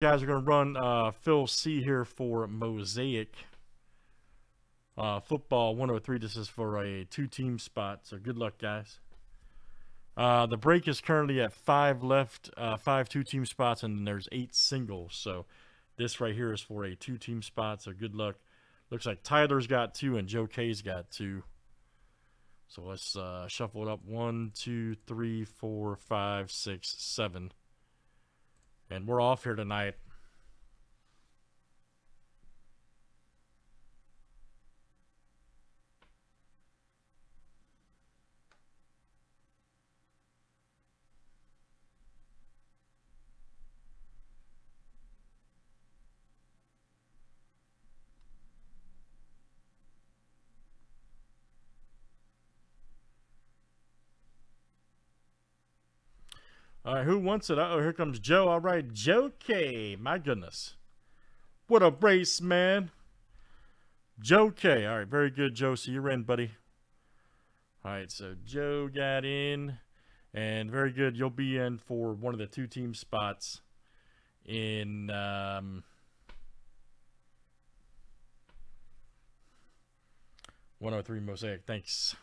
guys are going to run Phil C here for Mosaic Football 103. This is for a two-team spot, so good luck, guys. The break is currently at 5 left, 5 two-team spots, and then there's 8 singles. So this right here is for a two-team spot, so good luck. Looks like Tyler's got 2 and Joe K's got 2. So let's shuffle it up. 1, 2, 3, 4, 5, 6, 7. And we're off here tonight. All right, who wants it? Uh-oh, here comes Joe. All right, Joe K. My goodness. What a brace, man. Joe K. All right, very good, Joe. So you're in, buddy. All right, so Joe got in. And very good. You'll be in for one of the two-team spots in... ...103 Mosaic. Thanks.